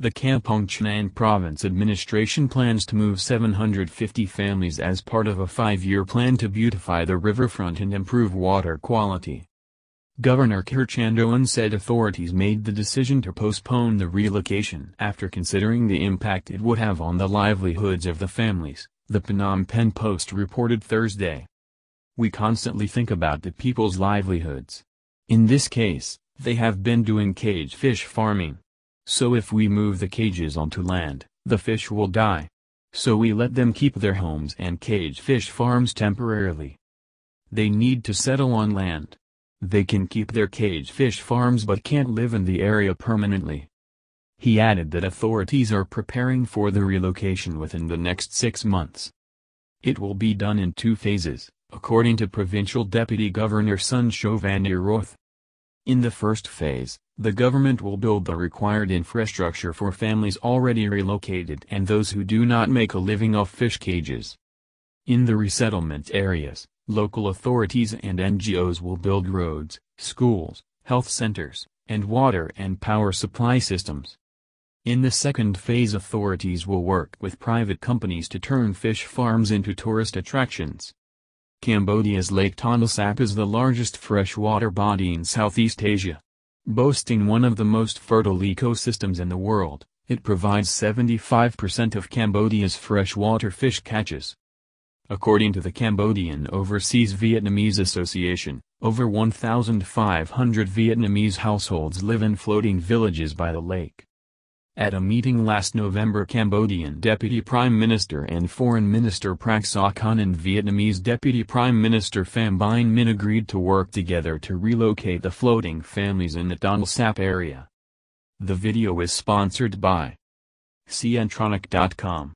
The Kampong Chhnang Province administration plans to move 750 families as part of a 5-year plan to beautify the riverfront and improve water quality. Governor Chhour Chandoeun said authorities made the decision to postpone the relocation after considering the impact it would have on the livelihoods of the families, the Phnom Penh Post reported Thursday. We constantly think about the people's livelihoods. In this case, they have been doing cage fish farming. So if we move the cages onto land, the fish will die. So we let them keep their homes and cage fish farms temporarily. They need to settle on land. They can keep their cage fish farms but can't live in the area permanently. He added that authorities are preparing for the relocation within the next 6 months. It will be done in 2 phases, according to Provincial Deputy Governor Sun Sovannarith. In the first phase, the government will build the required infrastructure for families already relocated and those who do not make a living off fish cages. In the resettlement areas, local authorities and NGOs will build roads, schools, health centers, and water and power supply systems. In the second phase, authorities will work with private companies to turn fish farms into tourist attractions. Cambodia's Lake Tonle Sap is the largest freshwater body in Southeast Asia. Boasting one of the most fertile ecosystems in the world, it provides 75% of Cambodia's freshwater fish catches. According to the Cambodian Overseas Vietnamese Association, over 1,500 Vietnamese households live in floating villages by the lake. At a meeting last November, Cambodian Deputy Prime Minister and Foreign Minister Prak Sokhonn and Vietnamese Deputy Prime Minister Pham Binh Minh agreed to work together to relocate the floating families in the Tonle Sap area. The video is sponsored by Cntronic.com.